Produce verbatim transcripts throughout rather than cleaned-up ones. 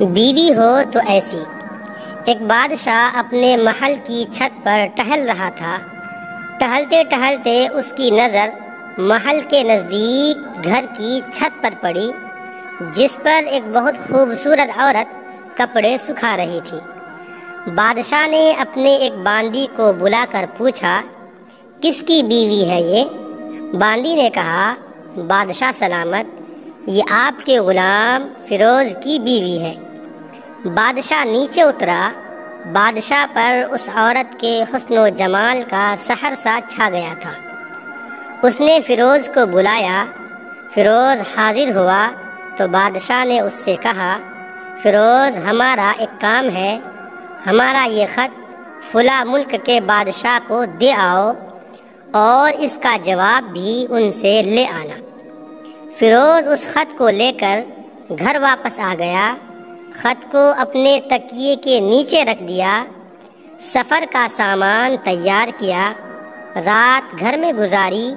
बीवी हो तो ऐसी। एक बादशाह अपने महल की छत पर टहल रहा था। टहलते टहलते उसकी नज़र महल के नज़दीक घर की छत पर पड़ी, जिस पर एक बहुत खूबसूरत औरत कपड़े सुखा रही थी। बादशाह ने अपने एक बांदी को बुलाकर पूछा, किसकी बीवी है ये? बांदी ने कहा, बादशाह सलामत, ये आपके ग़ुलाम फिरोज़ की बीवी है। बादशाह नीचे उतरा। बादशाह पर उस औरत के हुस्न व जमाल का सहर सा छा गया था। उसने फिरोज़ को बुलाया। फिरोज़ हाजिर हुआ तो बादशाह ने उससे कहा, फिरोज़, हमारा एक काम है, हमारा ये ख़त फुला मुल्क के बादशाह को दे आओ और इसका जवाब भी उनसे ले आना। फिरोज़ उस ख़त को लेकर घर वापस आ गया। ख़त को अपने तकिए के नीचे रख दिया। सफ़र का सामान तैयार किया। रात घर में गुजारी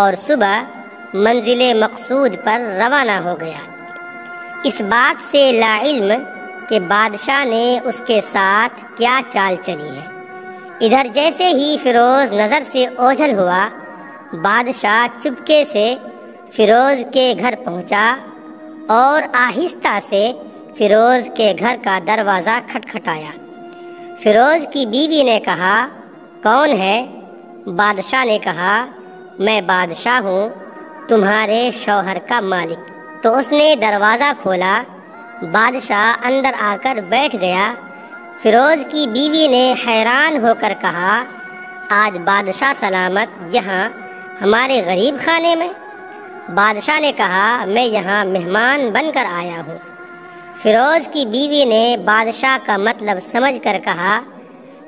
और सुबह मंजिल मकसूद पर रवाना हो गया। इस बात से लाइल्म कि बादशाह ने उसके साथ क्या चाल चली है। इधर जैसे ही फिरोज़ नज़र से ओझल हुआ, बादशाह चुपके से फिरोज़ के घर पहुंचा और आहिस्ता से फिरोज़ के घर का दरवाज़ा खटखटाया। फिरोज़ की बीवी ने कहा, कौन है? बादशाह ने कहा, मैं बादशाह हूँ, तुम्हारे शौहर का मालिक। तो उसने दरवाज़ा खोला। बादशाह अंदर आकर बैठ गया। फिरोज़ की बीवी ने हैरान होकर कहा, आज बादशाह सलामत यहाँ हमारे गरीब खाने में? बादशाह ने कहा, मैं यहाँ मेहमान बनकर आया हूँ। फिरोज़ की बीवी ने बादशाह का मतलब समझकर कहा,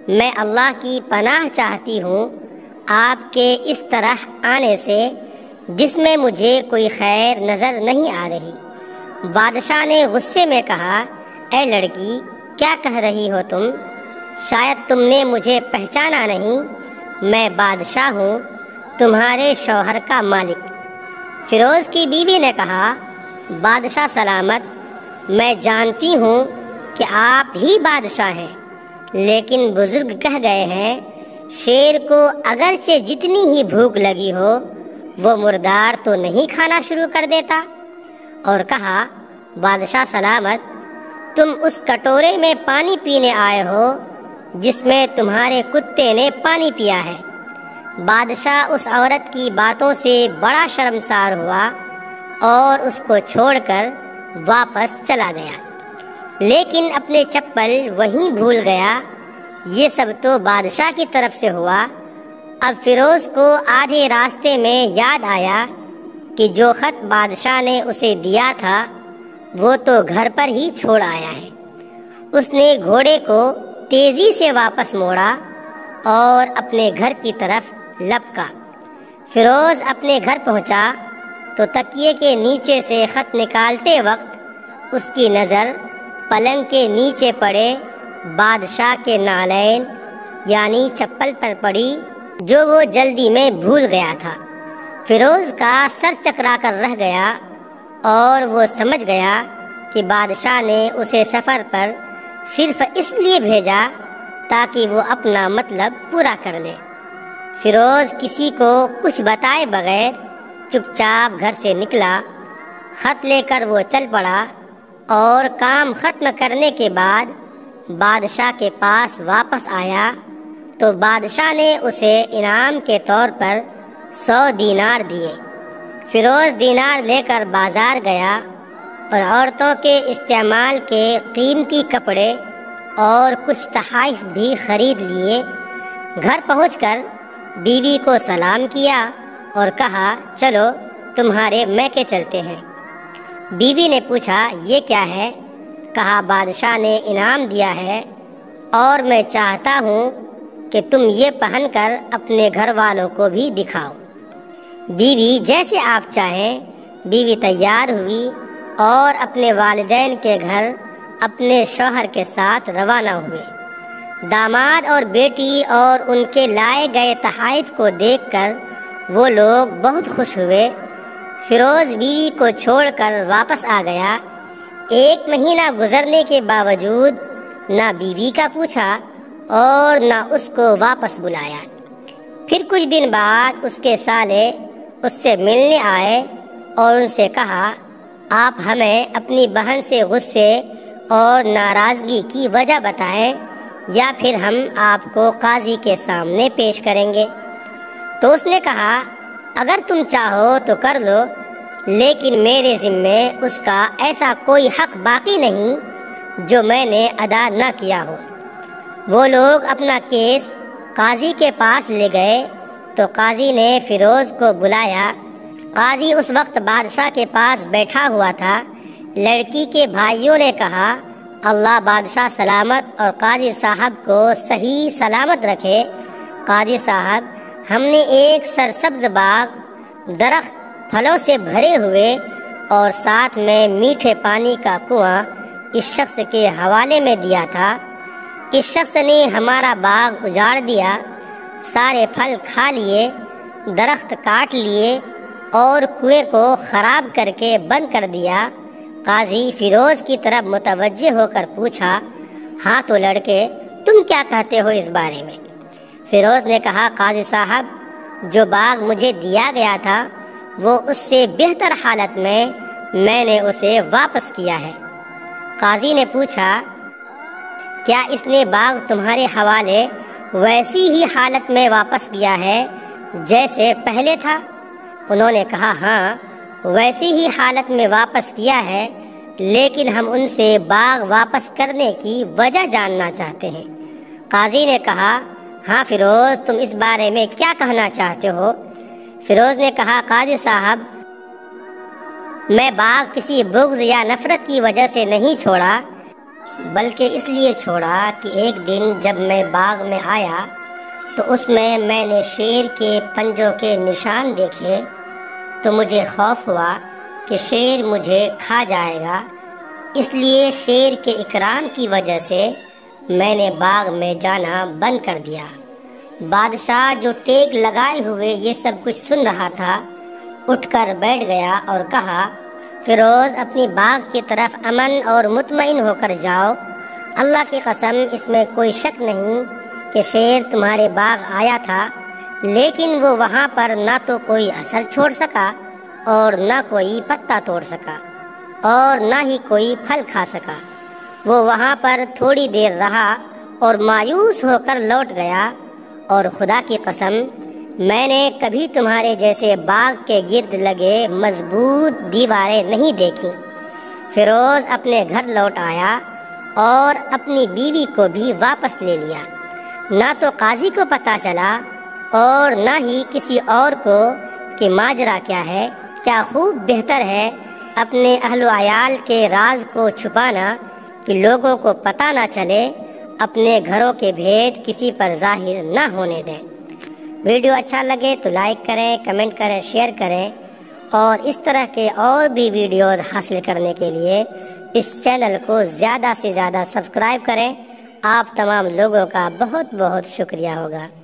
मैं अल्लाह की पनाह चाहती हूँ आपके इस तरह आने से जिसमें मुझे कोई खैर नज़र नहीं आ रही। बादशाह ने गुस्से में कहा, ऐ लड़की, क्या कह रही हो तुम? शायद तुमने मुझे पहचाना नहीं, मैं बादशाह हूँ, तुम्हारे शौहर का मालिक। फिरोज़ की बीवी ने कहा, बादशाह सलामत, मैं जानती हूँ कि आप ही बादशाह हैं, लेकिन बुजुर्ग कह गए हैं, शेर को अगरचे जितनी ही भूख लगी हो वो मुर्दार तो नहीं खाना शुरू कर देता। और कहा, बादशाह सलामत, तुम उस कटोरे में पानी पीने आए हो जिसमें तुम्हारे कुत्ते ने पानी पिया है। बादशाह उस औरत की बातों से बड़ा शर्मसार हुआ और उसको छोड़कर वापस चला गया, लेकिन अपने चप्पल वहीं भूल गया। ये सब तो बादशाह की तरफ से हुआ। अब फिरोज़ को आधे रास्ते में याद आया कि जो ख़त बादशाह ने उसे दिया था वो तो घर पर ही छोड़ आया है। उसने घोड़े को तेज़ी से वापस मोड़ा और अपने घर की तरफ लपका। फिरोज़ अपने घर पहुंचा तो तकिए के नीचे से ख़त निकालते वक्त उसकी नज़र पलंग के नीचे पड़े बादशाह के नालैन यानी चप्पल पर पड़ी, जो वो जल्दी में भूल गया था। फिरोज़ का सर चकरा कर रह गया और वो समझ गया कि बादशाह ने उसे सफ़र पर सिर्फ इसलिए भेजा ताकि वो अपना मतलब पूरा कर ले। फिरोज़ किसी को कुछ बताए बगैर चुपचाप घर से निकला। ख़त लेकर वो चल पड़ा और काम ख़त्म करने के बाद बादशाह के पास वापस आया तो बादशाह ने उसे इनाम के तौर पर सौ दीनार दिए। फिरोज़ दीनार लेकर बाज़ार गया और औरतों के इस्तेमाल के कीमती कपड़े और कुछ तहाइफ भी ख़रीद लिए। घर पहुँचकर बीवी को सलाम किया और कहा, चलो तुम्हारे मैके चलते हैं। बीवी ने पूछा, ये क्या है? कहा, बादशाह ने इनाम दिया है और मैं चाहता हूँ कि तुम ये पहनकर अपने घर वालों को भी दिखाओ। बीवी, जैसे आप चाहें। बीवी तैयार हुई और अपने वालिदैन के घर अपने शौहर के साथ रवाना हुए। दामाद और बेटी और उनके लाए गए तहाइफ को देखकर वो लोग बहुत खुश हुए। फिरोज़ बीवी को छोड़कर वापस आ गया। एक महीना गुजरने के बावजूद ना बीवी का पूछा और ना उसको वापस बुलाया। फिर कुछ दिन बाद उसके साले उससे मिलने आए और उनसे कहा, आप हमें अपनी बहन से गुस्से और नाराजगी की वजह बताएं या फिर हम आपको काजी के सामने पेश करेंगे। तो उसने कहा, अगर तुम चाहो तो कर लो, लेकिन मेरे जिम्मे उसका ऐसा कोई हक बाकी नहीं जो मैंने अदा न किया हो। वो लोग अपना केस काजी के पास ले गए तो काजी ने फिरोज़ को बुलाया। काजी उस वक्त बादशाह के पास बैठा हुआ था। लड़की के भाइयों ने कहा, अल्लाह बादशाह सलामत और काजी साहब को सही सलामत रखे। काजी साहब, हमने एक सरसब्ज बाग, दरख्त फलों से भरे हुए और साथ में मीठे पानी का कुआं इस शख्स के हवाले में दिया था। इस शख्स ने हमारा बाग उजाड़ दिया, सारे फल खा लिए, दरख्त काट लिए और कुएं को ख़राब करके बंद कर दिया। काजी फिरोज़ की तरफ मुतवज्जे होकर पूछा, हाँ तो लड़के, तुम क्या कहते हो इस बारे में? फिरोज़ ने कहा, काजी साहब, जो बाग मुझे दिया गया था वो उससे बेहतर हालत में मैंने उसे वापस किया है। काजी ने पूछा, क्या इसने बाग तुम्हारे हवाले वैसी ही हालत में वापस किया है जैसे पहले था? उन्होंने कहा, हाँ, वैसी ही हालत में वापस किया है, लेकिन हम उनसे बाग वापस करने की वजह जानना चाहते हैं। काजी ने कहा, हाँ फिरोज़, तुम इस बारे में क्या कहना चाहते हो? फिरोज़ ने कहा, काजी साहब, मैं बाग किसी बुग़्ज़ या नफ़रत की वजह से नहीं छोड़ा, बल्कि इसलिए छोड़ा कि एक दिन जब मैं बाग में आया तो उसमें मैंने शेर के पंजों के निशान देखे तो मुझे खौफ हुआ कि शेर मुझे खा जाएगा। इसलिए शेर के इकराम की वजह से मैंने बाग में जाना बंद कर दिया। बादशाह, जो टेक लगाए हुए ये सब कुछ सुन रहा था, उठकर बैठ गया और कहा, फिरोज़, अपनी बाग की तरफ अमन और मुतमईन होकर जाओ। अल्लाह की कसम, इसमें कोई शक नहीं कि शेर तुम्हारे बाग आया था, लेकिन वो वहाँ पर ना तो कोई असर छोड़ सका और ना कोई पत्ता तोड़ सका और ना ही कोई फल खा सका। वो वहाँ पर थोड़ी देर रहा और मायूस होकर लौट गया। और खुदा की कसम, मैंने कभी तुम्हारे जैसे बाग के गिर्द लगे मजबूत दीवारें नहीं देखी। फिरोज़ अपने घर लौट आया और अपनी बीवी को भी वापस ले लिया। ना तो काजी को पता चला और ना ही किसी और को कि माजरा क्या है। क्या खूब बेहतर है अपने अहल अयाल के राज को छुपाना कि लोगों को पता ना चले, अपने घरों के भेद किसी पर जाहिर ना होने दें। वीडियो अच्छा लगे तो लाइक करें, कमेंट करें, शेयर करें और इस तरह के और भी वीडियोज़ हासिल करने के लिए इस चैनल को ज़्यादा से ज़्यादा सब्सक्राइब करें। आप तमाम लोगों का बहुत बहुत शुक्रिया होगा।